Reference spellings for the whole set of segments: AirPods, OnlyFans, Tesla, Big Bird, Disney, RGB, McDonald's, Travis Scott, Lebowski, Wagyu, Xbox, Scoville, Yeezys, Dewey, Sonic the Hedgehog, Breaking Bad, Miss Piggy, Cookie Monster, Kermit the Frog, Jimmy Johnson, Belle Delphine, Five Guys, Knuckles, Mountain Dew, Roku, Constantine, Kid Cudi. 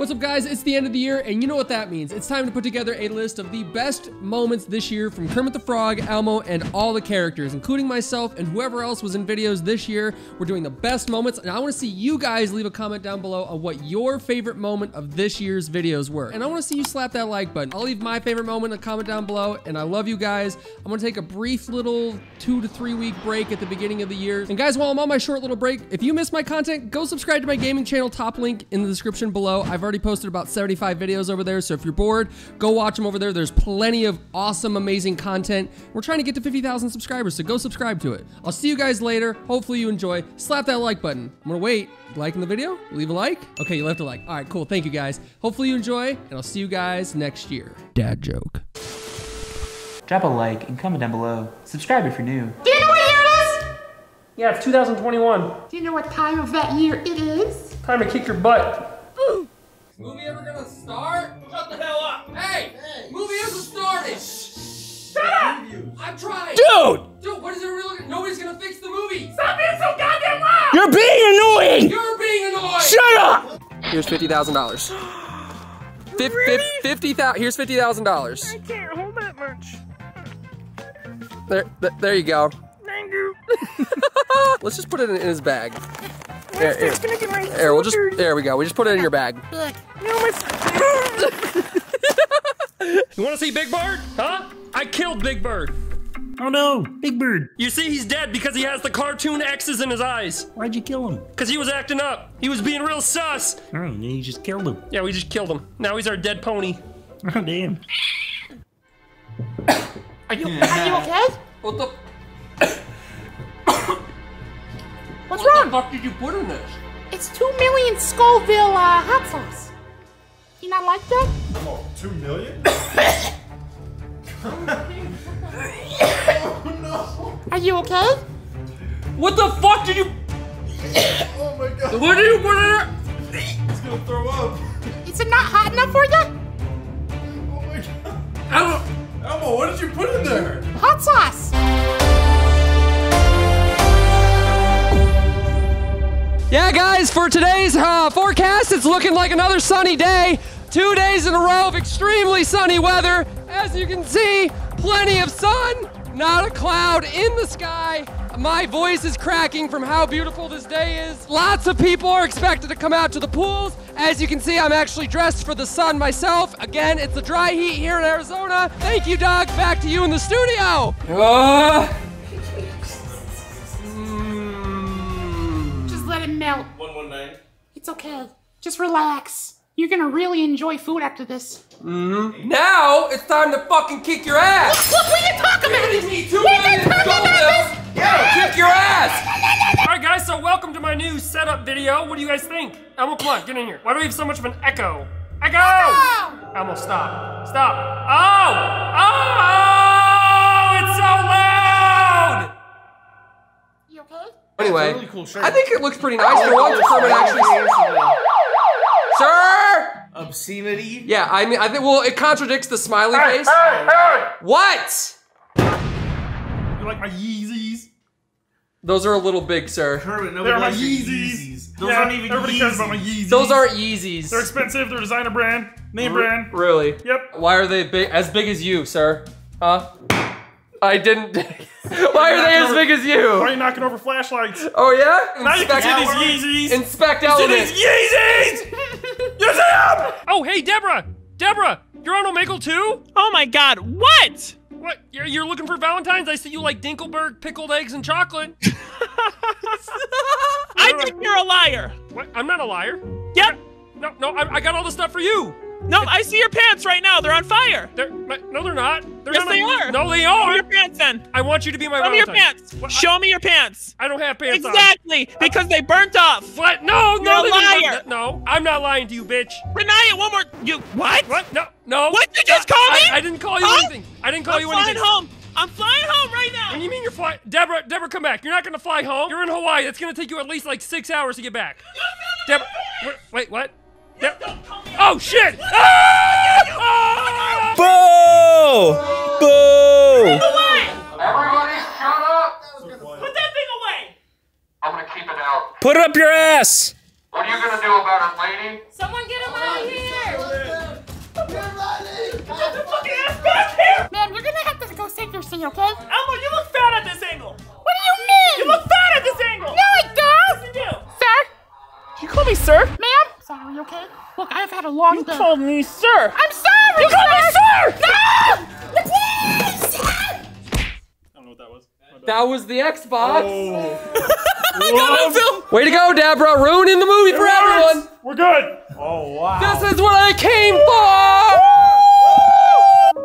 What's up, guys? It's the end of the year, and you know what that means. It's time to put together a list of the best moments this year from Kermit the Frog, Elmo, and all the characters, including myself and whoever else was in videos this year. We're doing the best moments, and I want to see you guys leave a comment down below on what your favorite moment of this year's videos were. And I want to see you slap that like button. I'll leave my favorite moment in a comment down below, and I love you guys. I'm going to take a brief little 2 to 3 week break at the beginning of the year. And guys, while I'm on my short little break, if you miss my content, go subscribe to my gaming channel, top link in the description below. I've already posted about 75 videos over there, so if you're bored, go watch them over there. There's plenty of awesome, amazing content. We're trying to get to 50,000 subscribers, so go subscribe to it. I'll see you guys later. Hopefully you enjoy. Slap that like button. I'm gonna wait. Liking the video? Leave a like? Okay, you left a like. All right, cool. Thank you, guys. Hopefully you enjoy, and I'll see you guys next year. Dad joke. Drop a like and comment down below. Subscribe if you're new. Do you know what year it is? Yeah, it's 2021. Do you know what time of that year it is? Time to kick your butt. Movie ever gonna start? Shut the hell up! Hey! Movie hasn't started! Shut up! I'm trying! Dude, what is it really? Nobody's gonna fix the movie! Stop being so goddamn loud! You're being annoying! You're being annoying! Shut up! Here's $50,000. Really? Here's $50,000. I can't hold that much. There you go. Thank you. Let's just put it in his bag. There we go. We just put it in your bag. You want to see Big Bird? Huh? I killed Big Bird. Oh no, Big Bird. You see, he's dead because he has the cartoon X's in his eyes. Why'd you kill him? Because he was acting up. He was being real sus. Oh, and you just killed him. Yeah, we just killed him. Now he's our dead pony. Oh, damn. Are you okay? What the? What's wrong? What the fuck did you put in this? It's 2 million Scoville hot sauce. You not like that? Oh, 2 million? Oh no! Are you okay? What the fuck did you? Oh my god! What did you put in there? It's gonna throw up. Is it not hot enough for you? Oh my god! Elmo, what did you put in there? Hot sauce. Yeah, guys, for today's forecast, it's looking like another sunny day. 2 days in a row of extremely sunny weather. As you can see, plenty of sun, not a cloud in the sky. My voice is cracking from how beautiful this day is. Lots of people are expected to come out to the pools. As you can see, I'm actually dressed for the sun myself. Again, it's a dry heat here in Arizona. Thank you, Doug. Back to you in the studio. Let it melt. 119. It's okay. Just relax. You're gonna really enjoy food after this. Mm-hmm. Now it's time to fucking kick your ass. Look, we can talk about this. We've been talking about this. Yeah, kick your ass. All right, guys. So welcome to my new setup video. What do you guys think? Elmo, plug. Get in here. Why do we have so much of an echo? Echo. Elmo, stop. Stop. Oh! It's so loud. You okay? Anyway, really cool shirt. I think it looks pretty nice. Sir! Obscenity? Yeah, I mean, I think, well, it contradicts the smiley face. Hey. What? You like my Yeezys? Those are a little big, sir. Kermit, they're my Yeezys. Those aren't even Yeezys. Everybody cares about my Yeezys. Those aren't Yeezys. They're expensive. They're designer brand. Name brand. Really? Yep. Why are they big? As big as you, sir? Huh? I didn't. Why are they as big as you? Why are you knocking over flashlights? Oh yeah? Now you can see these Yeezys. Inspect element. You see these Yeezys! You see them? Oh hey, Deborah! Deborah, you're on Omegle too? Oh my god, what? What? You're looking for Valentine's? I see you like Dinkelberg, pickled eggs, and chocolate. I think you're a liar. What? I'm not a liar. Yep. No, I got all the stuff for you. No, I see your pants right now. They're on fire. No, they're not. Yes, they are. No, they are. Show me your pants, then. I want you to be my Valentine. Show me your pants. Well, show me your pants. I don't have pants on. Exactly, because they burnt off. What? No, you're a liar. No, I'm not lying to you, bitch. Renaya, one more. You what? What? No. What did you just call me? I didn't call you anything. I didn't call you anything. I'm flying home. I'm flying home right now. What do you mean you're flying? Deborah, come back. You're not going to fly home. You're in Hawaii. It's going to take you at least like 6 hours to get back. Deborah, wait, what? Oh shit! Ah! Boo! Boo! Put it away! Everybody shut up! Put that thing away! I'm gonna keep it out. Put it up your ass! What are you gonna do about it, lady? Someone get him out of here! me, okay? Elmo, you look fat at this angle. What do you mean? You look fat at this angle. No, I don't. Yes, you do. Sir? You call me sir? Ma'am? Sorry, okay? Look, I've had a long day. You called me sir. I'm sorry, you called me sir! No! Please! I don't know what that was. That was the Xbox. Oh. Way to go, Dabra! Ruining the movie for everyone! We're good! Oh, wow. This is what I came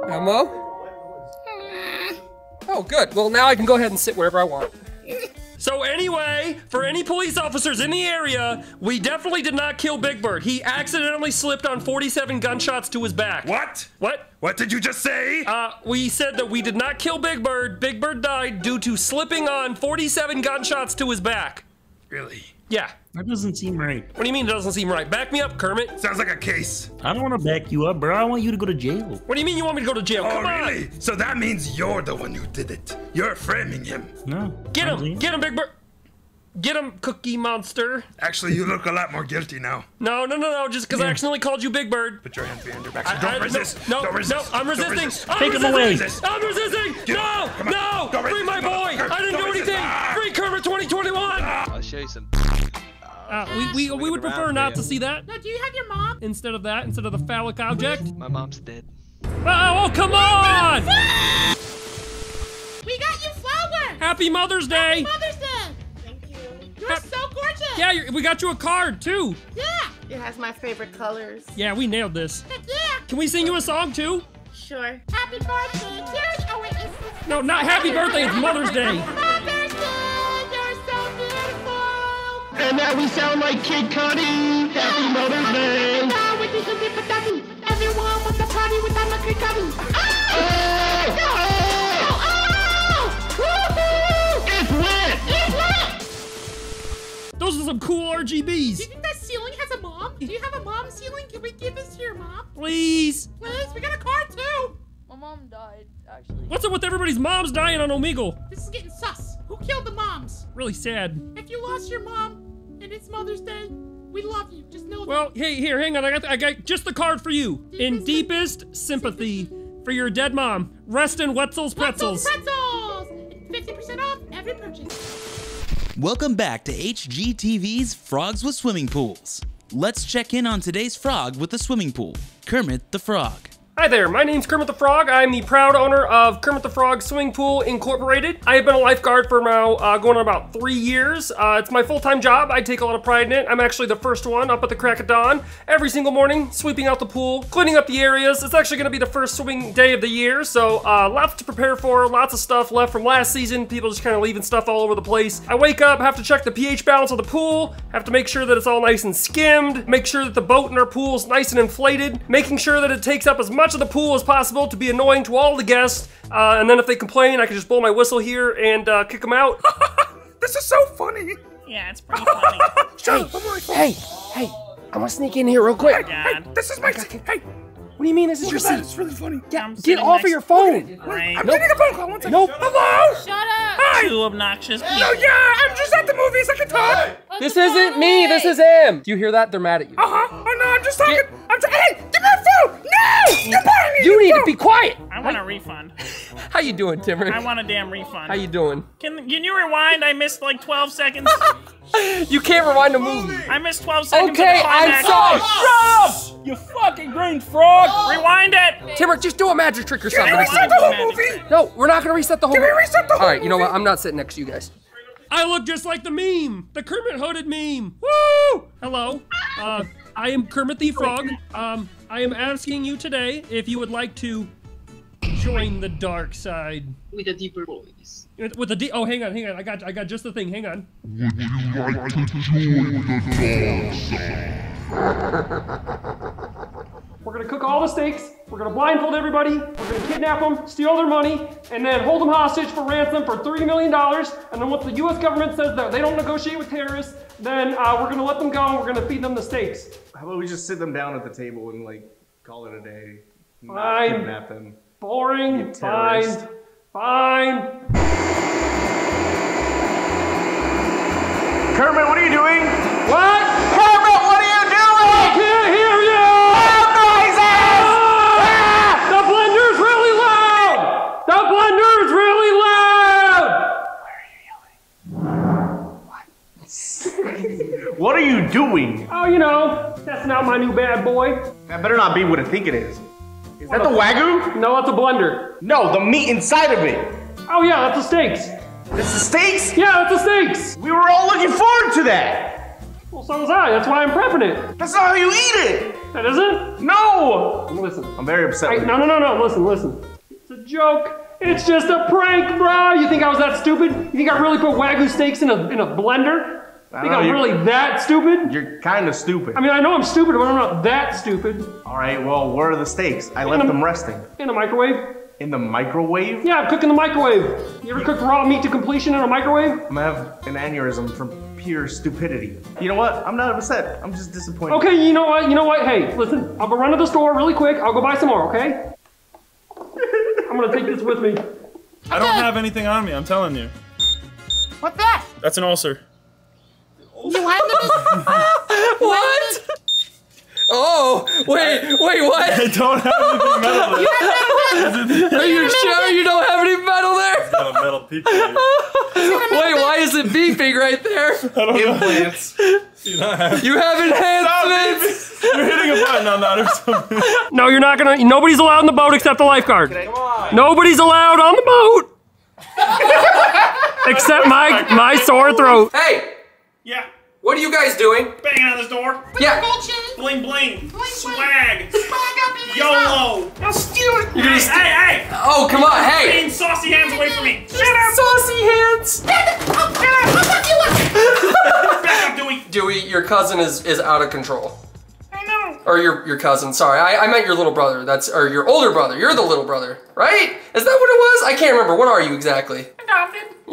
for! Elmo? Oh, good. Well, now I can go ahead and sit wherever I want. So anyway, for any police officers in the area, we definitely did not kill Big Bird. He accidentally slipped on 47 gunshots to his back. What? What? What did you just say? We said that we did not kill Big Bird. Big Bird died due to slipping on 47 gunshots to his back. Really? Yeah. That doesn't seem right. What do you mean it doesn't seem right? Back me up, Kermit. Sounds like a case. I don't want to back you up, bro. I want you to go to jail. What do you mean you want me to go to jail? Oh, Come on. So that means you're the one who did it. You're framing him. No. Get him. Get him, Big Bird. Get him, Cookie Monster. Actually, you look a lot more guilty now. No, no, no, no. Just because I accidentally called you Big Bird. Put your hands behind your back. Don't resist. No, no, I'm resisting. Take him away. I'm resisting. No, no. Free my boy. I didn't do anything. Free Kermit 2021. I'll show you some. We would prefer not to see that. No, do you have your mom? Instead of that, instead of the phallic object. My mom's dead. Oh, come on! We got you flowers! Happy Mother's Day! Happy Mother's Day! Thank you. You're so gorgeous! Yeah, we got you a card, too. Yeah! It has my favorite colors. Yeah, we nailed this. Heck yeah! Can we sing you a song, too? Sure. Happy birthday, dear. Oh, wait, it's... No, not happy birthday, it's Mother's Day. And now we sound like Kid Cudi. Happy Mother's Day. Everyone wants a party with Kid Cudi. It's lit. It's lit. Those are some cool RGBs. Do you think that ceiling has a mom? Do you have a mom ceiling? Can we give this to your mom? Please. Please, we got a car too. My mom died, actually. What's up with everybody's moms dying on Omegle? This is getting sus. Who killed the moms? Really sad. If you lost your mom, and it's Mother's Day, we love you. Just know that. Well, hey, here, hang on. I got just the card for you. In deepest sympathy for your dead mom. Rest in Wetzel's Pretzels. Wetzel's Pretzels! 50% off every purchase. Welcome back to HGTV's Frogs with Swimming Pools. Let's check in on today's frog with a swimming pool, Kermit the Frog. Hi there, my name's Kermit the Frog. I'm the proud owner of Kermit the Frog Swimming Pool Incorporated. I have been a lifeguard for now going on about 3 years. It's my full-time job. I take a lot of pride in it. I'm actually the first one up at the crack of dawn every single morning, sweeping out the pool, cleaning up the areas. It's actually gonna be the first swimming day of the year, so lots to prepare for, lots of stuff left from last season. People just kind of leaving stuff all over the place. I wake up, have to check the pH balance of the pool, have to make sure that it's all nice and skimmed, make sure that the boat in our pool is nice and inflated, making sure that it takes up as much of the pool as possible to be annoying to all the guests, and then if they complain, I can just blow my whistle here and kick them out. This is so funny. Yeah, it's pretty funny. Hey, I want to sneak in here real quick. Hey, this is my seat. Hey, what do you mean this is your seat? It's really funny. Yeah, get off of your phone. I'm getting a phone call. One second. Nope. Hello? Shut up. Hi. Too obnoxious. No, yeah, I'm just at the movies. I can talk. This isn't me. This is him. Do you hear that? They're mad at you. Oh, no, I'm just talking. Hey, give me a phone. You need to be quiet. I want a refund. How you doing, Timber? I want a damn refund. How you doing? Can you rewind? I missed like 12 seconds. You can't rewind a movie. I missed 12 seconds. Okay, I'm sorry. Shut up! You fucking green frog. Oh. Rewind it. Timber, just do a magic trick or something. Can we reset the whole movie? No, we're not gonna reset the whole movie. Can we reset the whole movie? All right, you know what? I'm not sitting next to you guys. I look just like the meme, the Kermit hooded meme. Woo! Hello. I am Kermit the Frog. I am asking you today if you would like to join the dark side. With a deeper voice. With a oh, hang on. I got just the thing. Hang on. Would you like to join the dark side? We're gonna cook all the steaks. We're gonna blindfold everybody. We're gonna kidnap them, steal their money, and then hold them hostage for ransom for $30 million. And then once the U.S. government says that they don't negotiate with terrorists, then we're gonna let them go and we're gonna feed them the steaks. How about we just sit them down at the table and like call it a day? Fine. Kidnap them. Boring. Fine. Fine. Kermit, what are you doing? What? Kermit, what are you doing? I can't hear you. Loud noises! Ah! The blender's really loud. doing? Oh, you know, testing out my new bad boy. That better not be what I think it is. Is that the Wagyu? No, that's a blender. No, the meat inside of it. Oh yeah, that's the steaks. That's the steaks? Yeah, that's the steaks. We were all looking forward to that. Well, so was I. That's why I'm prepping it. That's not how you eat it. That isn't? No. Listen. I'm very upset with you. No. Listen. It's a joke. It's just a prank, bro. You think I was that stupid? You think I really put Wagyu steaks in a blender? I think I'm really that stupid? You're kind of stupid. I mean, I know I'm stupid, but I'm not that stupid. All right, well, where are the steaks? I left them resting. In a microwave. In the microwave? Yeah, I'm cooking the microwave. You ever cook raw meat to completion in a microwave? I'm gonna have an aneurysm from pure stupidity. You know what? I'm not upset. I'm just disappointed. Okay, you know what? Hey, listen, I'll go run to the store really quick. I'll go buy some more, okay? I'm gonna take this with me. I don't have anything on me, I'm telling you. What's that? That's an ulcer. You have the what? Oh, wait, what? I don't have anything metal there. Are you sure you don't have any metal there? There's not a metal peak there. Wait, why is it beeping right there? I don't know. Implants. You have enhancements. You're hitting a button on that or something. No, you're not gonna, nobody's allowed on the boat except the lifeguard. Come on. Nobody's allowed on the boat. Except my sore throat. Hey. Yeah. What are you guys doing? Banging on this door. Yeah. Bling, bling. Swag. Swag up in YOLO. Now steal it. Hey. Oh, come on. Hey. Getting saucy hands away from me. Shut up. Saucy hands. Back up, Dewey. Dewey, your cousin is out of control. I know. Or your cousin. Sorry. I meant your little brother. Or your older brother. You're the little brother, right? Is that what it was? I can't remember. What are you exactly? Adopted. Oh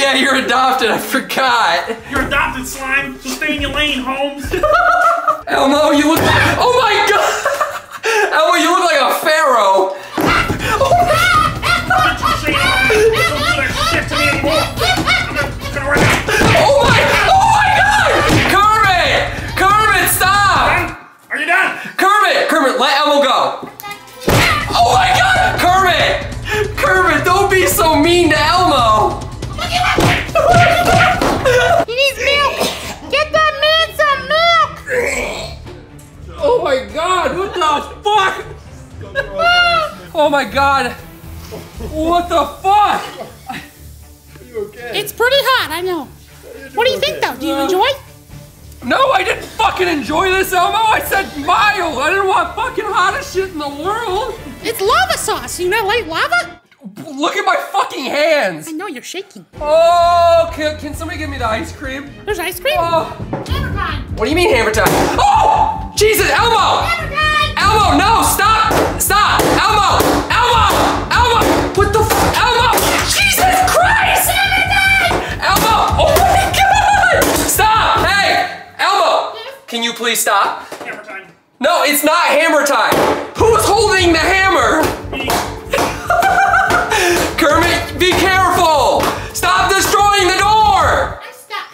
yeah, you're adopted, I forgot. You're adopted, slime, so stay in your lane, Holmes. Elmo, you look like, oh my god! Elmo, you look like a pharaoh. Oh my god! Kermit, stop! Are you done? Kermit, let Elmo go. Oh my god, Kermit, don't be so mean to Elmo. He needs milk! Get that man some milk! Oh my god, what the fuck? Oh my god, what the fuck? Are you okay? It's pretty hot, I know. What do you think though? Do you enjoy? No, I didn't fucking enjoy this, Elmo. I said mild. I didn't want fucking hottest shit in the world. It's lava sauce. You not like lava? Look at my fucking hands. I know, you're shaking. Oh, can somebody give me the ice cream? There's ice cream? Oh. Hammer time. What do you mean hammer time? Oh, Jesus, Elmo. Hammer time. Elmo, no, stop. Stop. Elmo, Elmo. What the fuck? Elmo, Jesus Christ. Hammer time. Elmo, oh my God. Stop, hey. Elmo, can you please stop? Hammer time. No, it's not hammer time. Who's holding the hammer? Me. Kermit, be careful. Stop destroying the door. I'm stuck.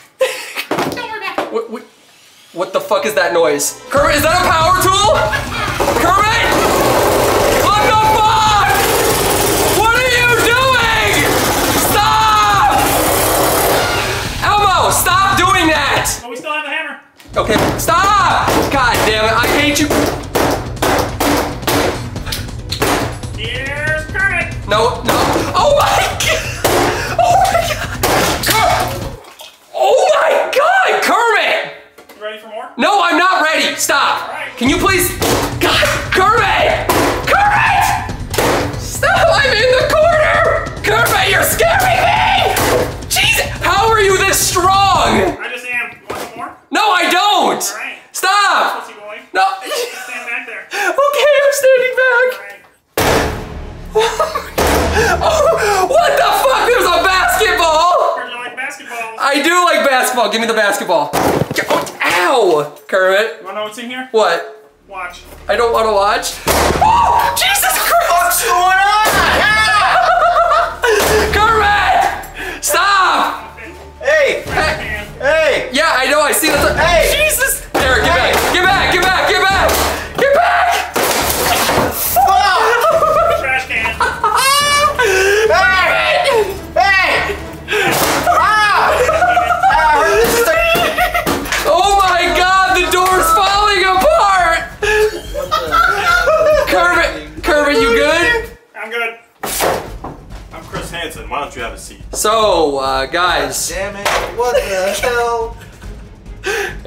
Don't worry about it. What the fuck is that noise? Kermit, is that a power tool? Kermit? What the fuck? What are you doing? Stop! Elmo, stop doing that. Oh, we still have a hammer. Okay, stop! God damn it, I hate you. Here's Kermit. No. Oh my god! Oh my god, Kermit! You ready for more? No, I'm not ready. Stop. Right. Can you please? God, Kermit! Kermit! Stop! I'm in the corner! Kermit, you're scaring me! Jesus, how are you this strong? I just am. No, I don't! All right. Stop! No! Stand back there. Okay, I'm standing back. Right. Oh, what the fuck? There's a basketball! You like basketball? I do like basketball. Give me the basketball. Ow! Kermit. You wanna know what's in here? What? Watch. I don't wanna watch. Oh! Jesus Christ! What's going on? Kermit! Stop! Hey! Hey! Yeah, I know, I see that. Hey! Jesus! There, get back! Fuck! Trash can. Hey! Oh my god! don't you have a seat? So, guys. God damn it, what the hell?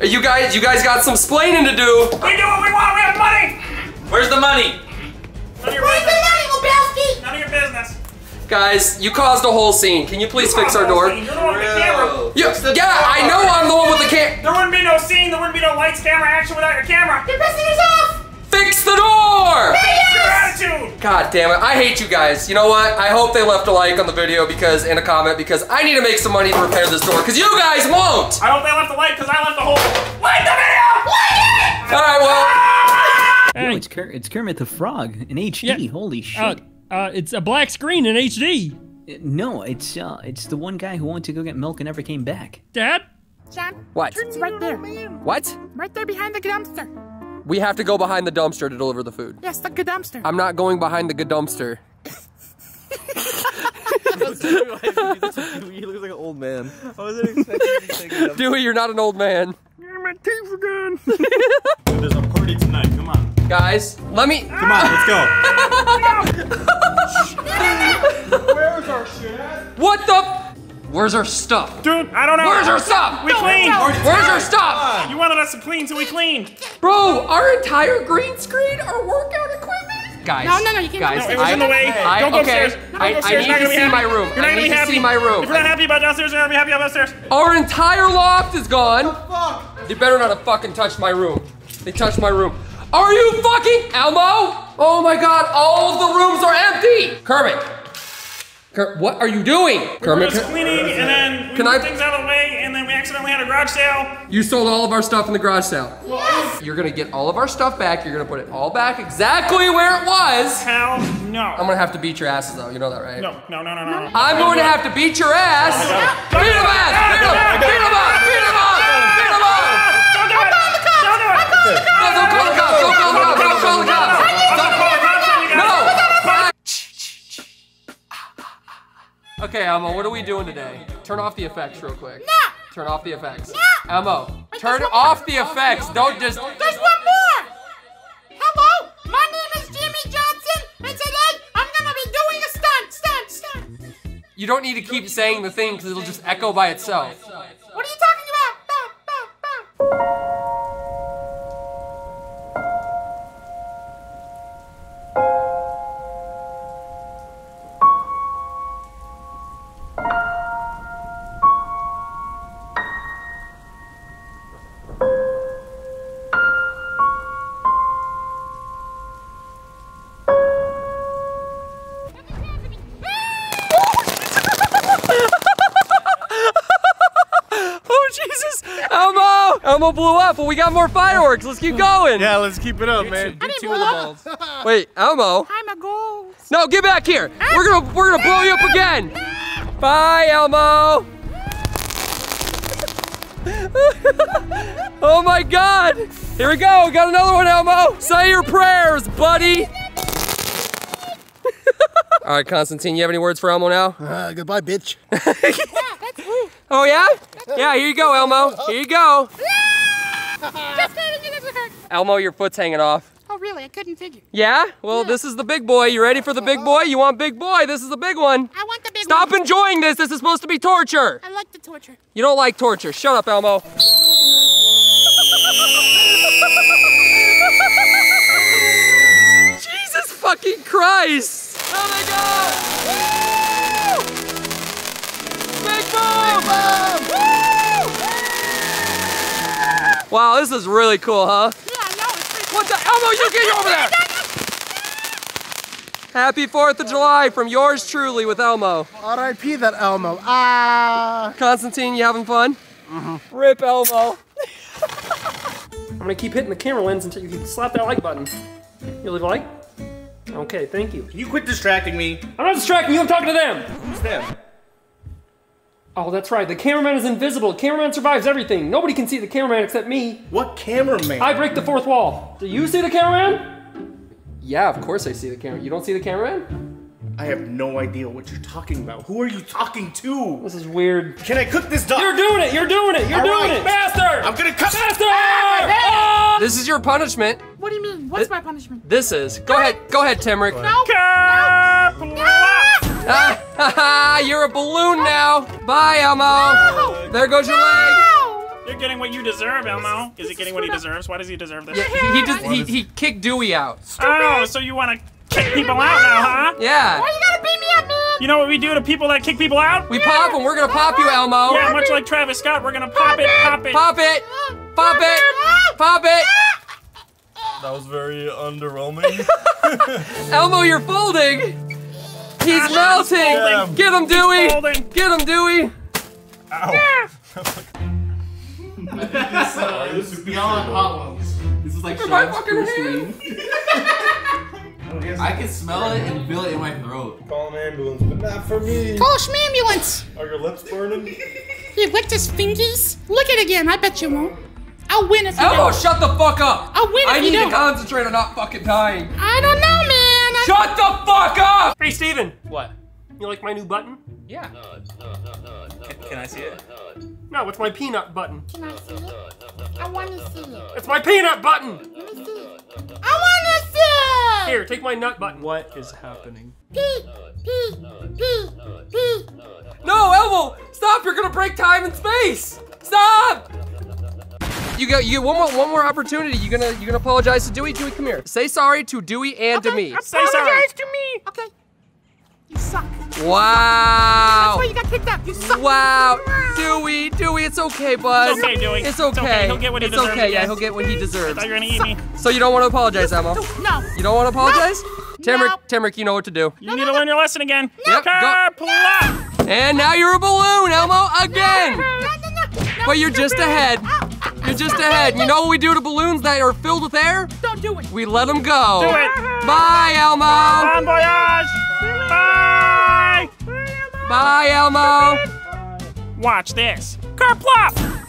You guys got some splaining to do. We do what we want, we have money! Where's the money? Where's the money, Lebowski? None of your business. Guys, you caused a whole scene. Can you please fix our door? You're the one with the camera. Yeah, I know I'm the one with the camera. There wouldn't be no scene, there wouldn't be no lights, camera, action without your camera. You're pissing yourself! Fix the door! Yes! Your attitude! God damn it, I hate you guys. You know what? I hope they left a like on the video because, and a comment because I need to make some money to repair this door because you guys won't! I hope they left a like because I left a whole... Like the video! Like it! Alright, well... Ah! Yo, it's Kermit the Frog in HD, yeah. Holy shit. It's a black screen in HD. No, it's the one guy who went to go get milk and never came back. Dad? John? What? It's right there. What? Right there behind the dumpster. We have to go behind the dumpster to deliver the food. Yes, the good dumpster. I'm not going behind the good dumpster. He looks like an old man. I wasn't expecting you to Dewey, you're not an old man. My teeth are gone. There's a party tonight, come on. Guys, let me... Come on, let's go. Where's our shit? What the... Where's our stuff? Dude, I don't know. Where's our stuff? We cleaned. Where's our stuff? You wanted us to clean, so we cleaned. Bro, our entire green screen, our workout equipment? Guys, no, you can't. Guys, no, it was in the way. Don't go upstairs. I need to see my room. You're not going to see my room. If you're not happy about downstairs, you're not going to be happy about upstairs. Our entire loft is gone. What the fuck? You better not have fucking touched my room. They touched my room. Are you fucking Elmo? Oh my God, all the rooms are empty. Kermit. What are you doing? Kermit, we were just cleaning and then we moved things out of the way and then we accidentally had a garage sale. You sold all of our stuff in the garage sale. Yes. You're gonna get all of our stuff back. You're gonna put it all back exactly where it was. Hell no. I'm gonna have to beat your asses though. You know that, right? No. I'm going to have to beat your ass. Beat him ass! Beat him! Beat him up! Beat him up! Beat him up! Don't do it! Don't call the cops! Don't call the cops! Don't call the cops! Okay, Elmo, what are we doing today? Turn off the effects real quick. No! Turn off the effects. No! Elmo, wait, turn off the effects. Don't just... There's one more! Hello, my name is Jimmy Johnson, and today I'm gonna be doing a stunt. You don't need to keep saying the thing because it'll just echo by itself. What are you talking about? Elmo blew up, but we got more fireworks. Let's keep going. Yeah, let's keep it up, man. I didn't blow up. Wait, Elmo. I'm a ghost. No, get back here. We're gonna blow you up again. Bye, Elmo. Oh my God. Here we go. Got another one, Elmo. Say your prayers, buddy. All right, Constantine, you have any words for Elmo now? Goodbye, bitch. Oh yeah? Yeah, here you go, Elmo. Here you go. Elmo, your foot's hanging off. Oh really? I couldn't figure. Yeah? Well, this is the big boy. You ready for the big boy? You want big boy? This is the big one. I want the big one. Stop enjoying this. This is supposed to be torture. I like the torture. You don't like torture. Shut up, Elmo. Jesus fucking Christ. Oh my God. Woo! Big boom! Big boom! Woo! Wow, this is really cool, huh? Yeah, I know, it's pretty cool. What the? Elmo, you get over there! Happy 4th of July from yours truly with Elmo. R.I.P. that Elmo. Constantine, you having fun? Mm-hmm. Rip Elmo. I'm gonna keep hitting the camera lens until you can slap that like button. You leave a like? Okay, thank you. Can you quit distracting me? I'm not distracting you, I'm talking to them! Who's them? Oh, that's right. The cameraman is invisible. The cameraman survives everything. Nobody can see the cameraman except me. What cameraman? I break the fourth wall. Do you see the cameraman? Yeah, of course I see the cameraman. You don't see the cameraman? I have no idea what you're talking about. Who are you talking to? This is weird. Can I cook this duck? You're doing it. You're doing it. You're doing it. Faster. I'm going to cook. Faster. Ah, this is your punishment. What do you mean? What's my punishment? This is. Go ahead. Go ahead, Timric. No. You're a balloon now. Bye, Elmo. No. There goes your leg. You're getting what you deserve, Elmo. Is he getting what he deserves? Why does he deserve this? Yeah, he kicked Dewey out. Stupid. Oh, so you want to kick people out now, huh? Yeah. Why you gotta beat me up, man? You know what we do to people that kick people out? We pop them. We're gonna pop you, Elmo. Yeah, much like Travis Scott, we're gonna pop it, pop it, pop it, pop it, pop it. That was very underwhelming. Elmo, you're folding. He's melting. Yeah. Get him, Dewey. Get him, Dewey. Ow. This is beyond hollow. This is like Sean's first swing. I can smell it and feel it in my throat. Call an ambulance, but not for me. Call an ambulance. Are your lips burning? He licked his fingers. Lick it again. I bet you won't. I'll win if you don't. Elmo, shut the fuck up. I'll win if you don't. I need to concentrate on not fucking dying. I don't know, man. Shut the fuck up. Hey, Steven. What? You like my new button? Yeah. No. Can I see it? No, it's my peanut button. Can I see it? I want to see it. It's my peanut button. Let me see it. I want to see it. Here, take my nut button. What is happening? Pee. No, Elmo, stop! You're gonna break time and space. Stop! You get one more opportunity. You're gonna apologize to Dewey. Dewey, come here. Say sorry to Dewey and to me. Say sorry to me. Okay. You suck. Wow. That's why you got kicked out. You suck. Wow. Dewey, it's okay, bud. It's okay, Dewey. It's okay. He'll get what he deserves. It's okay, yeah, he'll get what he deserves. I thought you were gonna eat me. So you don't want to apologize, Elmo? No. You don't want to apologize? No. Tamrick, you know what to do. You need to learn your lesson again. No. Yep, go. No. And now you're a balloon, Elmo, again. No. But you're just ahead. You're just ahead. You know what we do to balloons that are filled with air? Don't do it. We let them go. Do it. Bye, Elmo. Bon voyage. Bye! Bye, Elmo! Watch this. Kerplop!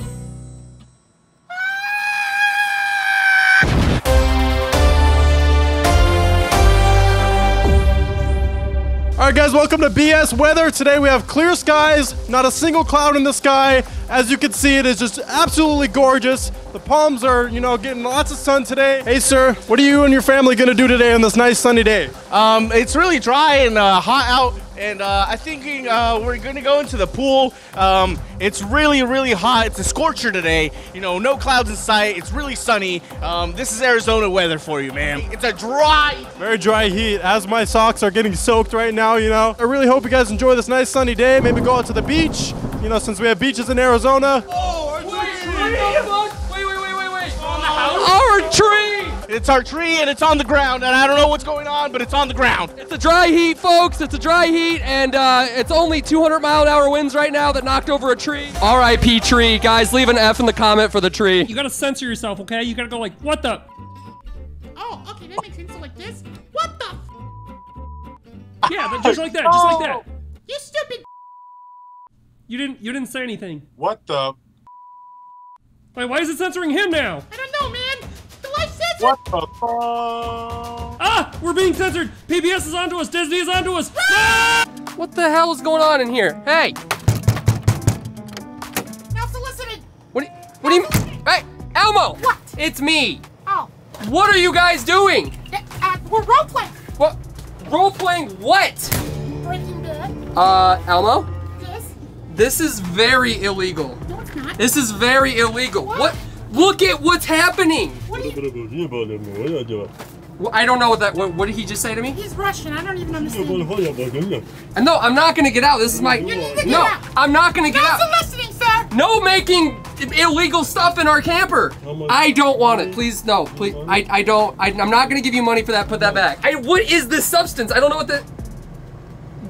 Alright guys, welcome to BS Weather. Today we have clear skies, not a single cloud in the sky. As you can see, it is just absolutely gorgeous. The palms are, you know, getting lots of sun today. Hey sir, what are you and your family gonna do today on this nice sunny day? It's really dry and hot out, and I'm thinking we're gonna go into the pool. It's really, really hot. It's a scorcher today. You know, no clouds in sight. It's really sunny. This is Arizona weather for you, man. It's a dry, very dry heat, as my socks are getting soaked right now, you know. I really hope you guys enjoy this nice sunny day. Maybe go out to the beach, you know, since we have beaches in Arizona. Oh, our tree! Wait. On the house? Our tree! It's our tree and it's on the ground, and I don't know what's going on, but it's on the ground. It's a dry heat, folks. It's a dry heat, and it's only 200-mile-an-hour winds right now that knocked over a tree. R.I.P. tree. Guys, leave an F in the comment for the tree. You gotta censor yourself, okay? You gotta go like, what the? Oh, okay, that makes sense. So like this. What the? Yeah, just like that, just like that. You stupid. You didn't say anything. What the? Wait, why is it censoring him now? I don't know, man. The life censored. What the? Ah, we're being censored. PBS is onto us. Disney is onto us. Ah! What the hell is going on in here? Hey. Now solicited. What do you? Hey, Elmo. What? It's me. Oh. What are you guys doing? We're role playing. What? Role playing what? Breaking Bad. Elmo. This is very illegal. No, it's not. This is very illegal. What? Look at what's happening. What you... Well, I don't know what that, what did he just say to me? He's Russian, I don't even understand. And no, I'm not gonna get out. This is my, I'm not gonna get out. No soliciting, sir. No making illegal stuff in our camper. I don't want it, please, no, please. I'm not gonna give you money for that, put that back. What is this substance? I don't know what that.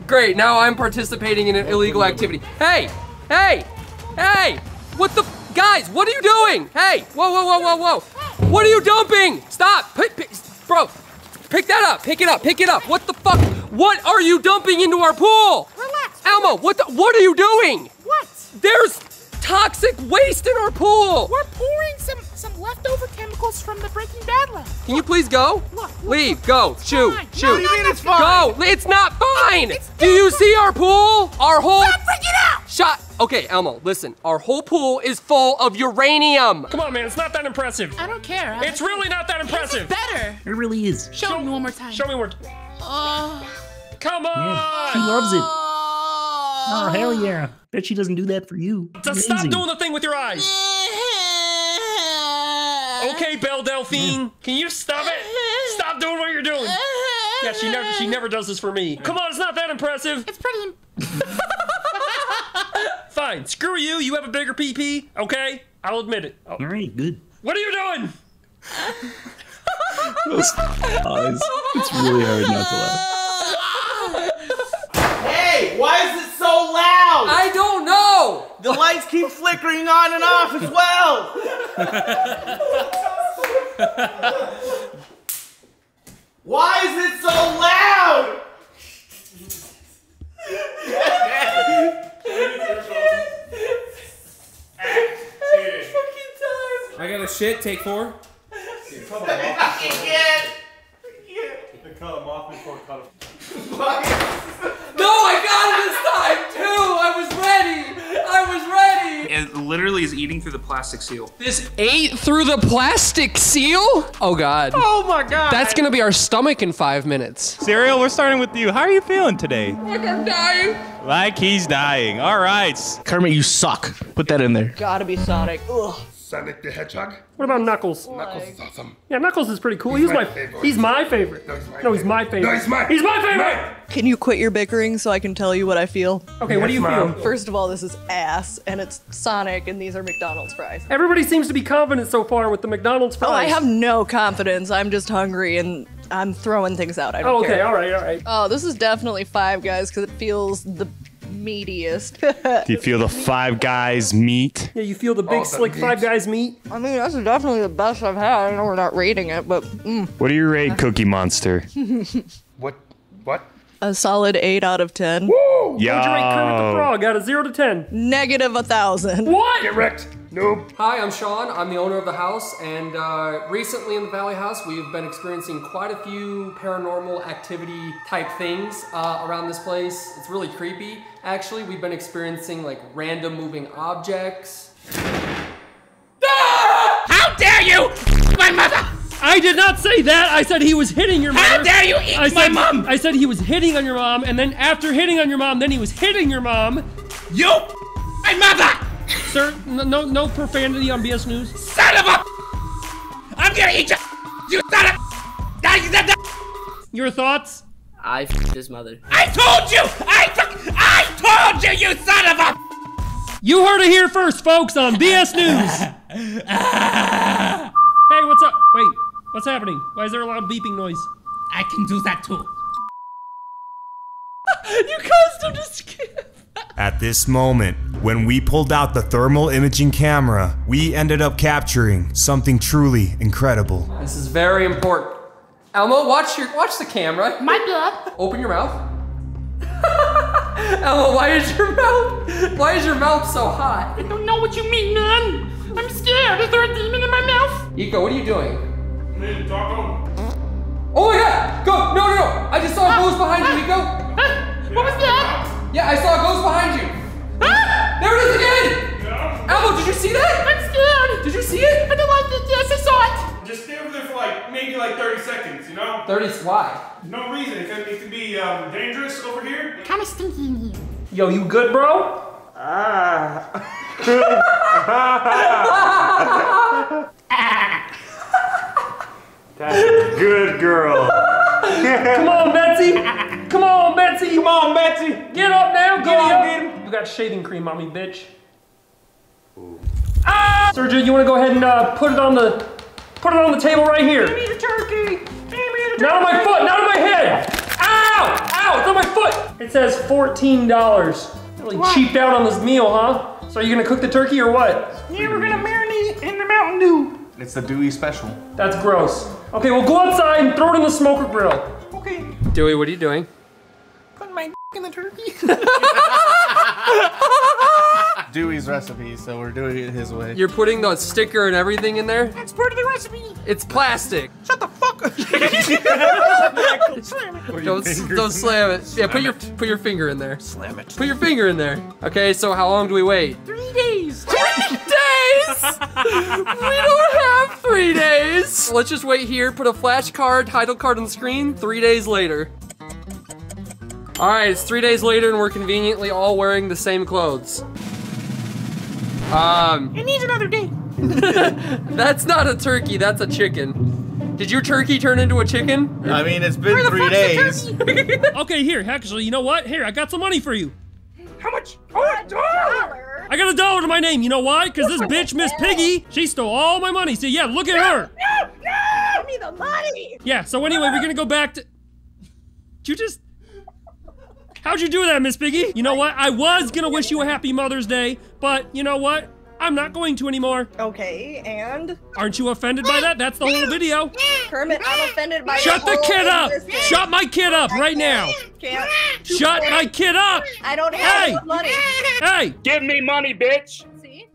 Great, now I'm participating in an illegal activity. Hey! What the, guys, what are you doing? Hey, whoa. What are you dumping? Stop, bro, pick that up, pick it up. What the fuck, what are you dumping into our pool? Relax. Elmo, what are you doing? What? There's toxic waste in our pool. We're pouring some leftover chemicals from the Breaking Bad lab. Can you please go? Look, leave, go, shoot. No, you mean it's fine? Go, it's not fine. Do you see our pool? Our whole- Stop freaking out! Shot. Okay, Elmo, listen. Our whole pool is full of uranium. Come on, man, it's not that impressive. I don't care. It's really not that impressive. It's better. It really is. Show me one more time. Show me one more time. Come on! Yeah, she loves it. Oh, hell yeah. Bet she doesn't do that for you. Stop doing the thing with your eyes. Okay, Belle Delphine, can you stop it? Stop doing what you're doing. Yeah, she never does this for me. Come on, it's not that impressive. It's pretty. Fine, screw you. You have a bigger PP, okay? I'll admit it. Oh. All right, good. What are you doing? Those eyes. It's really hard not to laugh. Hey, why is it so loud? I don't know. The lights keep flickering on and off as well. Why is it so loud? I got a shit, take four. No, I got it this time, too! I was ready! It literally is eating through the plastic seal. This ate through the plastic seal? Oh, God. Oh, my God. That's gonna be our stomach in 5 minutes. Cereal, we're starting with you. How are you feeling today? Like I'm dying. Like he's dying. All right. Kermit, you suck. Put that in there. Gotta be Sonic. Ugh. Sonic the Hedgehog. What about Knuckles? Like. Knuckles is awesome. Yeah, Knuckles is pretty cool. He's my favorite. No, he's my favorite. Can you quit your bickering so I can tell you what I feel? Okay, yes, what do you feel? First of all, this is ass, and it's Sonic, and these are McDonald's fries. Everybody seems to be confident so far with the McDonald's fries. Oh, I have no confidence. I'm just hungry, and I'm throwing things out. I don't care. Oh, okay, all right. Oh, this is definitely Five Guys, because it feels the meatiest. Do you feel the Five Guys meat? Yeah, you feel the big slick meat. Five Guys meat? I mean, that's definitely the best I've had. I know we're not rating it, but What do you rate Cookie Monster? What? A solid 8 out of 10. Woo! Yeah. What would you rate Kermit the Frog out of 0 to 10? -1,000. What? Get wrecked. Nope. Hi, I'm Sean. I'm the owner of the house, and recently in the Valley House, we've been experiencing quite a few paranormal activity type things around this place. It's really creepy, actually. We've been experiencing like random moving objects. Ah! How dare you, my mother! I did not say that. I said he was hitting your mother. How dare you eat my mom? I said he was hitting on your mom, and then after hitting on your mom, then he was hitting your mom. You, my mother! Sir, no profanity on BS News. Son of a! I'm gonna eat your. You son of. Your thoughts? I f***ed his mother. I told you! I told you, you son of a! You heard it here first, folks, on BS News. Hey, what's up? Wait, what's happening? Why is there a loud beeping noise? I can do that too. You caused him to skip. At this moment, when we pulled out the thermal imaging camera, we ended up capturing something truly incredible. This is very important. Elmo, watch the camera. My blood. Open your mouth. Elmo, why is your mouth so hot? I don't know what you mean, man. I'm scared. Is there a demon in my mouth? Eco, what are you doing? I need a taco. Oh my God! Go! No! I just saw a ghost behind you, Eco. What was that? Yeah, I saw a ghost behind you. Ah! There it is again! Yeah. Elmo, did you see that? I'm scared. Did you see it? I don't like it. Yes, I saw it. Just stay over there for like, maybe like 30 seconds, you know? 30 why? No reason. It could be dangerous over here. Kind of stinky in here. Yo, you good, bro? That's a good girl. Come on, Betsy. Come on, Betsy! Get up now, get up! You got shaving cream, mommy, bitch. Ooh. Ah! Sergio, you wanna go ahead and put it on the table right here. Give me the turkey! Give me the turkey! Not on my foot, not on my head! Ow! Ow! It's on my foot! It says $14. Really cheaped out on this meal, huh? So are you gonna cook the turkey or what? Yeah, we're gonna marinate in the Mountain Dew. It's the Dewey special. That's gross. Okay, well go outside and throw it in the smoker grill. Okay. Dewey, what are you doing? My in the turkey. Dewey's recipe, so we're doing it his way. You're putting the sticker and everything in there? That's part of the recipe. It's plastic. Shut the fuck up. Don't slam it. Slam put your finger in there. Slam it. Put your finger in there. Okay, so how long do we wait? 3 days. 3 days? We don't have 3 days. Let's just wait here, put a flash card, title card on the screen. 3 days later. Alright, it's 3 days later and we're conveniently all wearing the same clothes. It needs another day. That's not a turkey, that's a chicken. Did your turkey turn into a chicken? I mean, it's been 3 days. Okay, here, actually, you know what? Here, I got some money for you. How much? Oh, $1! I got $1 to my name, you know why? Because this bitch, Miss Piggy, she stole all my money. So yeah, look at her. No, no! I need the money! Yeah, so anyway, we're gonna go back to... Did you just... How'd you do that, Miss Piggy? You know what? I was gonna wish you a happy Mother's Day, but you know what? I'm not going to anymore. Okay, and? Aren't you offended by that? That's the whole video. Kermit, I'm offended by Shut the kid up! Existence. Shut my kid up right now! Can't. Shut my kid up! I don't have no money. Hey! Give me money, bitch! See?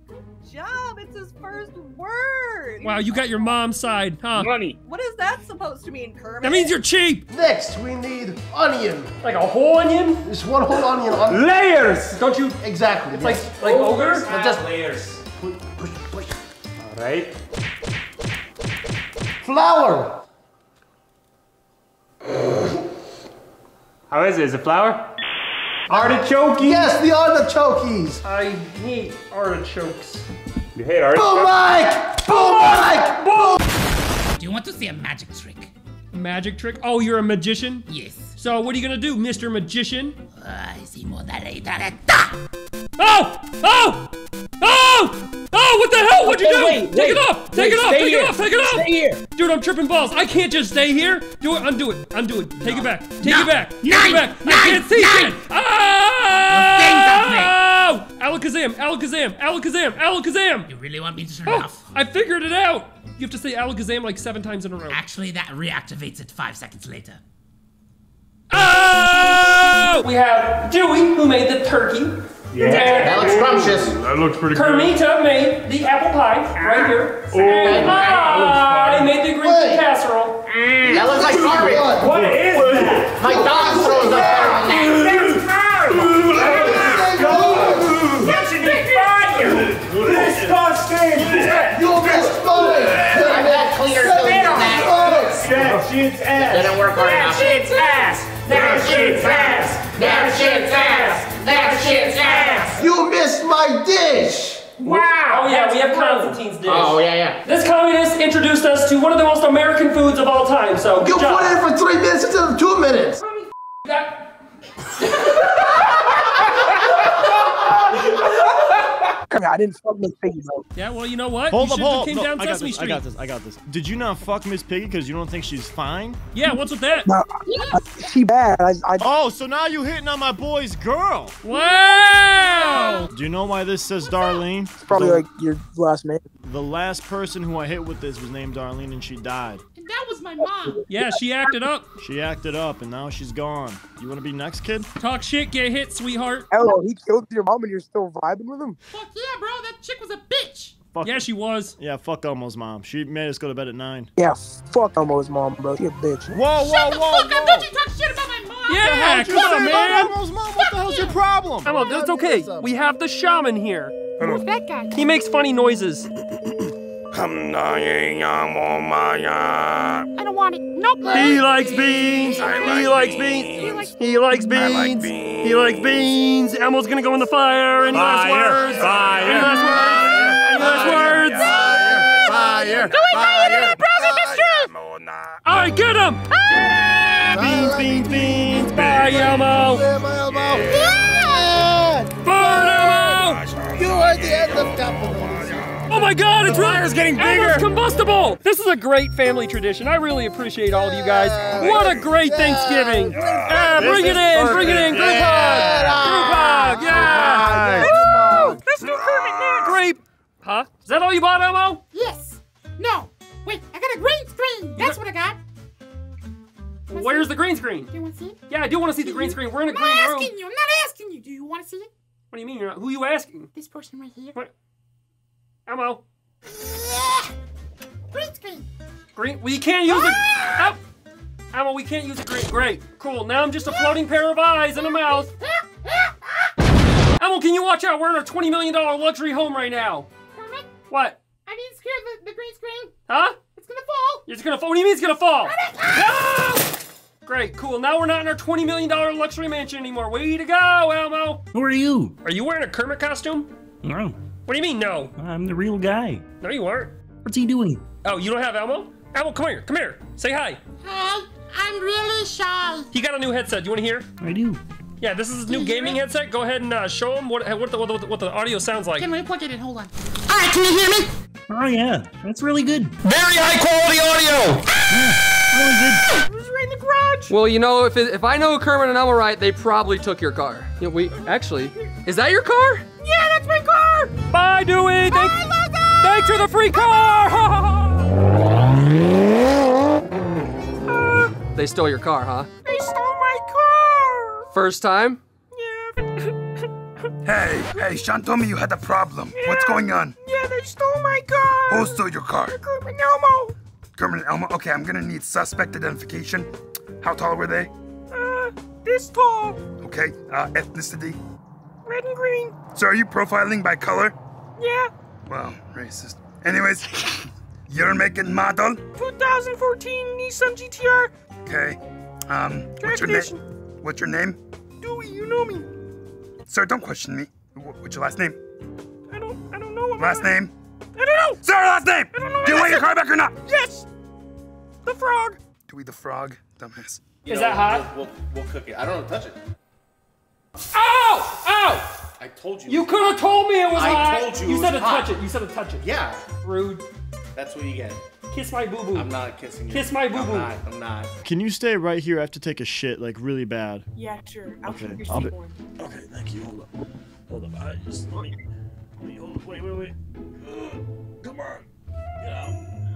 Job, it's his first word. Wow, you got your mom's side, huh? Money. What is that supposed to mean, Kermit? That means you're cheap. Next, we need onion. Like a whole onion? Just one whole onion on layers. Don't you? Exactly. It's yes. Like ogre. It's just layers. Push, push. All right. Flour. How is it? Is it flour? Artichoke? Yes, the artichokes. I hate artichokes. You hate artichokes? Boom Mike! Boom Mike! Boom! Do you want to see a magic trick? Magic trick? Oh, you're a magician? Yes. So what are you gonna do, Mr. Magician? I see moderator. Oh! Oh! Oh! Oh, what the hell? What'd you do? Wait, take it off! Take it off! Take it off! Take it off! Stay here! Dude, I'm tripping balls. I can't just stay here. Do it. Undo it. Undo it. Take it back. Take it back. Take it back. I can't see shit. Oh! Alakazam! Alakazam! Alakazam! Alakazam! You really want me to turn it off? I figured it out. You have to say Alakazam like 7 times in a row. Actually, that reactivates it 5 seconds later. Oh! We have Dewey, who made the turkey. Yeah. That looks scrumptious. That looks pretty good. Kermita made the apple pie right here. Oh, and I made the green casserole. That looks like garbage. What is that? My dog throws up on that. That's fire. That should be fire. Disgusting. You'll be exposed. I've had cleaners go in on that. That shit's ass. It didn't work hard enough. That shit's ass. That shit's ass. That shit's ass. That shit's ass! You missed my dish! Wow! Oh yeah, we have Constantine's dish. Oh yeah, yeah. This communist introduced us to one of the most American foods of all time, so good job. You put it for 3 minutes instead of 2 minutes! Mommy, I didn't fuck Miss Piggy though. Yeah, well, you know what? Hold up, hold up. No, I got this. Did you not fuck Miss Piggy because you don't think she's fine? Yeah, what's with that? No, she bad. Oh, so now you hitting on my boy's girl. Wow. Do you know why this says Darlene? It's probably like your last name. The last person who I hit with this was named Darlene and she died. And that was my mom. Yeah, she acted up. She acted up and now she's gone. You want to be next, kid? Talk shit, get hit, sweetheart. Hello, he killed your mom and you're still vibing with him? Fuck yeah, bro. That chick was a bitch. Fuck. Yeah, she was. Yeah, fuck Elmo's mom. She made us go to bed at 9. Yeah, fuck Elmo's mom, bro. You're a bitch. Whoa, whoa, whoa. Shut the fuck up. Don't you talk shit about my mom. Yeah, come on, man. Elmo's mom. What the hell's your problem? Elmo, that's okay. We have the shaman here. Who's that guy? He makes funny noises. I don't want it. Nope. He likes beans. He likes beans. He likes beans. He likes beans. Elmo's gonna go in the fire. Any last words? Any last words? Any last words? Fire! Go in my internet browser, mistress! Alright, get him! Beans, beans, beans. Bye, Elmo. Burn, Elmo! You are the end of double. Oh my god, it's fire's getting bigger! Elmo's combustible! This is a great family tradition. I really appreciate all of you guys. What a great Thanksgiving! Bring it in! Group hug! Yeah! Woo! Christmas Kermit now! Great! Huh? Is that all you bought, Elmo? Yes! No! Wait, I got a green screen! That's what I got! Where's the green screen? Do you want to see it? Yeah, I do want to see the green screen. We're in a green room. I'm not asking you! Do you want to see it? What do you mean? Who are you asking? This person right here. What? Elmo. Yeah. Green screen. Green. We can't use it. Elmo, we can't use a green. Great. Cool. Now I'm just a floating pair of eyes and a mouth. Elmo, can you watch out? We're in our $20 million luxury home right now. Kermit? What? I didn't scare the green screen. Huh? It's gonna fall. It's gonna fall. What do you mean it's gonna fall? Kermit, ah! No! Alright, cool. Now we're not in our $20 million luxury mansion anymore. Way to go, Elmo! Who are you? Are you wearing a Kermit costume? No. What do you mean, no? I'm the real guy. No, you aren't. What's he doing? Oh, you don't have Elmo? Elmo, come here. Come here. Say hi. Hi. I'm really shy. He got a new headset. Do you want to hear? I do. Yeah, this is his new gaming headset. Go ahead and show him what the audio sounds like. Can we put it in? Hold on. All right, can you hear me? Oh, yeah. That's really good. Very high-quality audio. Yeah, really good. It was right in the garage. Well, you know, if I know Kermit and Elmo right, they probably took your car. You know, actually, is that your car? Yeah, that's my car. Bye, Dewey. Bye, Logan. Thanks for the free car. They stole your car, huh? They stole my car. First time? Yeah. Hey, Sean told me you had a problem. Yeah. What's going on? Yeah, they stole my car. Who stole your car? Kermit and Elmo. Kermit and Elmo? Okay, I'm gonna need suspect identification. How tall were they? This tall. Okay, ethnicity? Red and green. So are you profiling by color? Yeah. Well, racist. Anyways, you're making model? 2014 Nissan GTR. Okay. What's your name? Dewey, you know me. Sir, don't question me. What's your last name? I don't know. Last name? I don't know. Sir, last name! I don't know. Do you want your car back or not? Yes! The frog. Dewey the frog, dumbass. Is that hot? We'll cook it. I don't know, touch it. Ow! Ow! I told you. You could have told me it was hot. I told you. You said to touch it. You said to touch it. Yeah. Rude. That's what you get. Kiss my boo-boo. I'm not kissing you. Kiss my boo-boo. I'm not. Can you stay right here? I have to take a shit, like, really bad. Yeah, sure. Okay, thank you. Hold up. I just... Let me hold up. Wait. Come on.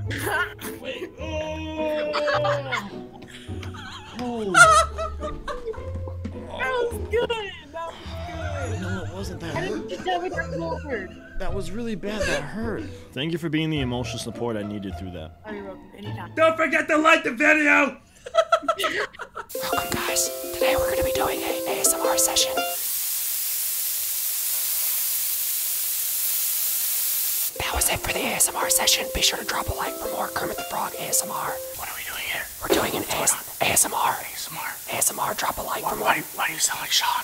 Get out. Wait. Oh. That was good. No, it wasn't that. I didn't get that with your board. That was really bad. That hurt. Thank you for being the emotional support I needed through that. Oh, you're welcome. Anytime. Don't forget to like the video. Welcome, guys. Today we're gonna be doing an ASMR session. That was it for the ASMR session. Be sure to drop a like for more Kermit the Frog ASMR. What are we doing here? We're doing an ASMR. Drop a like for more. Why do you sound like Sean?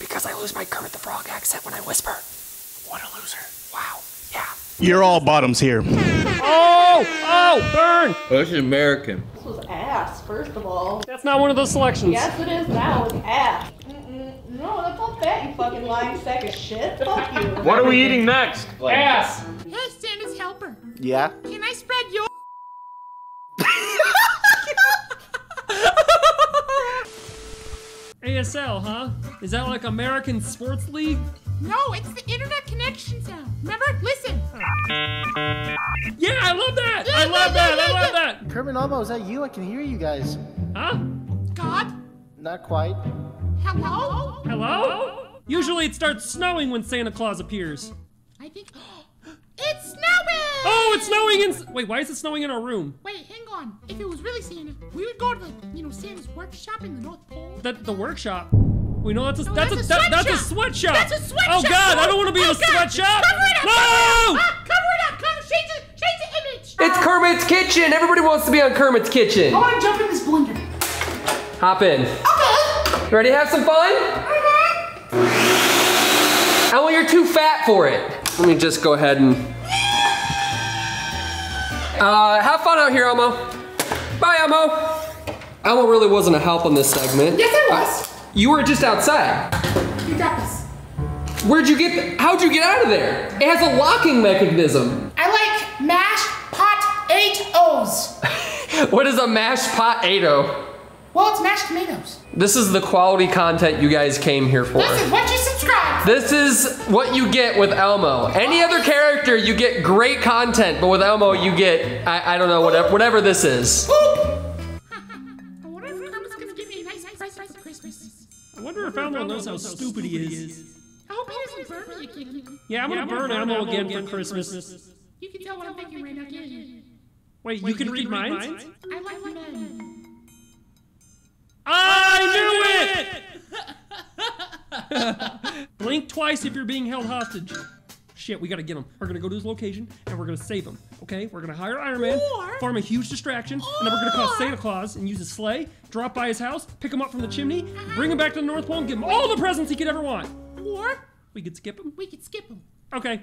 Because I lose my Kermit the Frog accent when I whisper. What a loser. Wow. Yeah. You're all bottoms here. Oh, burn. Oh, this is American. This was ass, first of all. That's not one of those selections. Yes, it is now. It's ass. No, that's not that, you fucking lying sack of shit. Fuck you. What are we eating next? Like, ass. Hey, Santa's helper. Yeah? Can I spread your... ASL, huh? Is that like American Sports League? No, it's the internet connection sound. Remember? Listen. Oh. Yeah, I love that! Yeah, I love that! Kermit and Elmo, is that you? I can hear you guys. Huh? God? Not quite. Hello? Hello? Usually it starts snowing when Santa Claus appears. I think... It's snowing! Oh, it's snowing in... Wait, why is it snowing in our room? Wait, hang on. If it was really Santa, we would go to, like, you know, Santa's workshop in the North Pole. The workshop? We know that's a sweatshop. That's a sweatshop. Oh, God, I don't want to be in a sweatshop. Cover it up! No! Cover it up! Come, change the image. It's Kermit's kitchen. Everybody wants to be on Kermit's kitchen. I want to jump in this blender. Hop in. Okay. Ready to have some fun? Mm-hmm. Elmo, you're too fat for it. Let me just go ahead and... have fun out here, Elmo. Bye, Elmo. Elmo really wasn't a help on this segment. Yes, I was. You were just outside. You got this. How'd you get out of there? It has a locking mechanism. I like mashed potatoes. What is a mashed potato? Well, it's mashed tomatoes. This is the quality content you guys came here for. This is what you subscribe. This is what you get with Elmo. Any other character, you get great content, but with Elmo, you get, I don't know, whatever this is. I wonder if Elmo knows how stupid he is. I hope he doesn't burn me again. Yeah, I'm gonna burn Elmo again for Christmas. You can tell what I'm thinking right now, can't you? Wait, you can read minds? I like men. I knew it! Blink twice if you're being held hostage. Shit, we gotta get him. We're gonna go to his location and we're gonna save him. Okay. okay? We're gonna hire Iron Man, farm a huge distraction, and then we're gonna call Santa Claus and use a sleigh, drop by his house, pick him up from the chimney, bring him back to the North Pole, and give him all the presents he could ever want. Or we could skip him. We could skip him. Okay.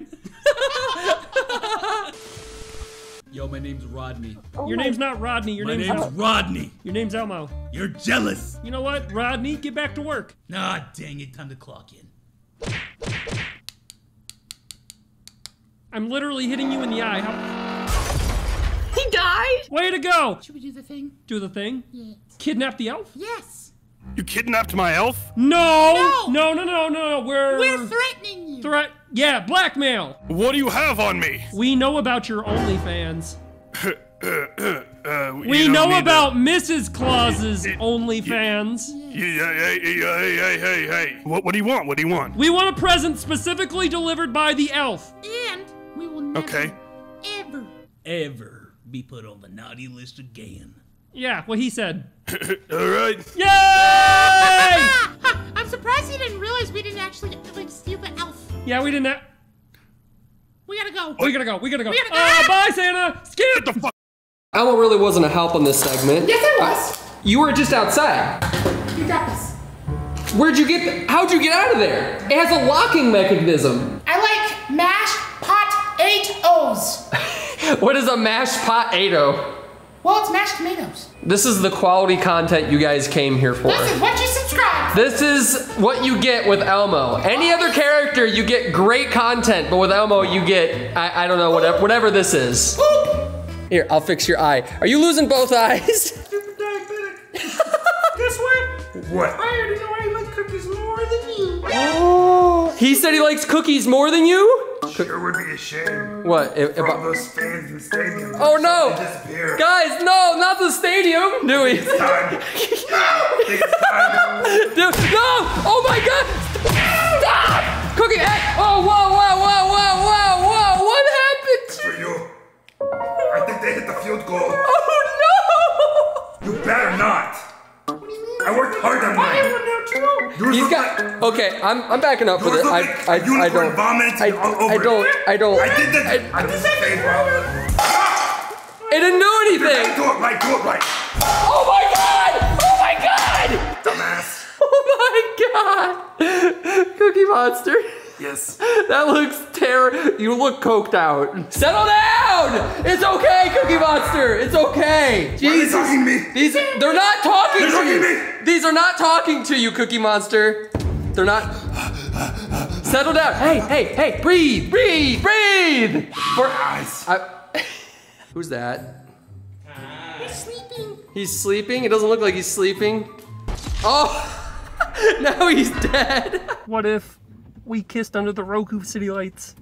Yo, my name's Rodney. Your name's not Rodney. My name's Rodney. Your name's Elmo. You're jealous. You know what, Rodney? Get back to work. Nah, dang it. Time to clock in. I'm literally hitting you in the eye. He died? Way to go. Should we do the thing? Do the thing? Yeah. Kidnap the elf? Yes. You kidnapped my elf? No! No, no, no, no, no, We're threatening you! Yeah, blackmail! What do you have on me? We know about your OnlyFans. We know about Mrs. Claus's OnlyFans. Hey. What do you want? What do you want? We want a present specifically delivered by the elf. And we will never, ever be put on the naughty list again. Yeah, what he said. All right. Yay! I'm surprised you didn't realize we didn't actually like steal the elf. Yeah, we didn't. We gotta go. We gotta go. Bye, Santa. Skip the fuck. Elmo really wasn't a help on this segment. Yes, I was. You were just outside. You got this. Where'd you get? How'd you get out of there? It has a locking mechanism. I like mash pot 8-O's. What is a mash pot 8-O? Well, it's mashed tomatoes. This is the quality content you guys came here for. This is what you subscribe. This is what you get with Elmo. Any other character, you get great content, but with Elmo, you get, I don't know, whatever this is. Boop. Here, I'll fix your eye. Are you losing both eyes? Stupid diabetic. Guess what? What? I already know I like cookies more than you. Oh, he said he likes cookies more than you? Sure would be a shame. What? If all those fans in stadiums. Oh no! Guys, no, not the stadium. Dewey. It's time. It's time. Dude, no! Oh my God! Stop! Cookie! Hey! Oh! Whoa! What happened? For you. I think they hit the field goal. Oh no! You better not. What do you mean? I worked hard on that. He's got, okay, I'm backing up for this. I don't. I did that. It didn't do anything. Do it right. Oh my God. Dumbass. Oh my God. Cookie Monster. Yes. That looks terrible. You look coked out. Settle down! It's okay, Cookie Monster. It's okay. Jesus. Why are they talking to me? They're not talking to you. These are not talking to you, Cookie Monster. They're not. Settle down. Hey. Breathe. Who's that? He's sleeping. He's sleeping? It doesn't look like he's sleeping. Oh. Now he's dead. What if we kissed under the Roku city lights?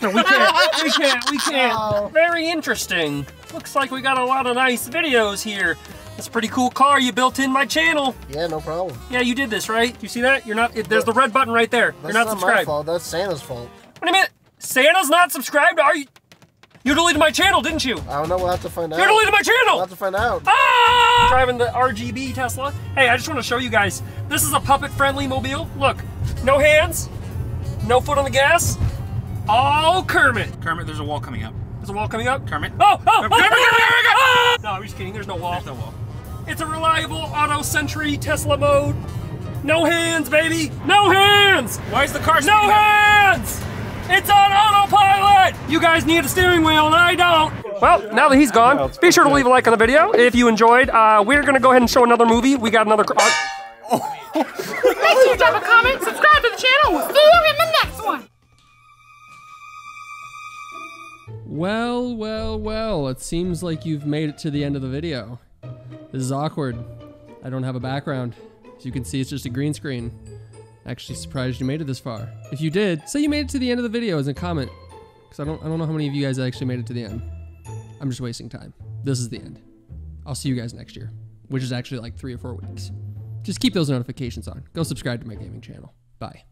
No, we can't. Oh. Very interesting. Looks like we got a lot of nice videos here. That's a pretty cool car you built in my channel. Yeah, no problem. Yeah, you did this, right? You see that? You're not, there's the red button right there. You're not subscribed. That's not my fault, that's Santa's fault. Wait a minute, Santa's not subscribed? Are you? You deleted my channel, didn't you? I don't know, we'll have to find out. You deleted my channel! We'll have to find out. Ah! Driving the RGB Tesla. Hey, I just want to show you guys, this is a puppet-friendly mobile. Look, no hands, no foot on the gas, all Kermit. Kermit, there's a wall coming up. There's a wall coming up? Kermit. Oh! No, I'm just kidding, there's no wall. There's no wall. It's a reliable auto century Tesla mode. No hands, baby, no hands! Why is the car speeding? No hands! It's on autopilot! You guys need a steering wheel and I don't. Well, now that he's gone, be sure to leave a like on the video if you enjoyed. We're gonna go ahead and show another movie. We got another... Make sure you drop a comment, subscribe to the channel. We'll see you in the next one. Well, it seems like you've made it to the end of the video. This is awkward. I don't have a background. As you can see, it's just a green screen. Actually surprised you made it this far. If you did, say you made it to the end of the video as a comment, because I don't know how many of you guys actually made it to the end. I'm just wasting time. This is the end. I'll see you guys next year, which is actually like 3 or 4 weeks. Just keep those notifications on. Go subscribe to my gaming channel. Bye.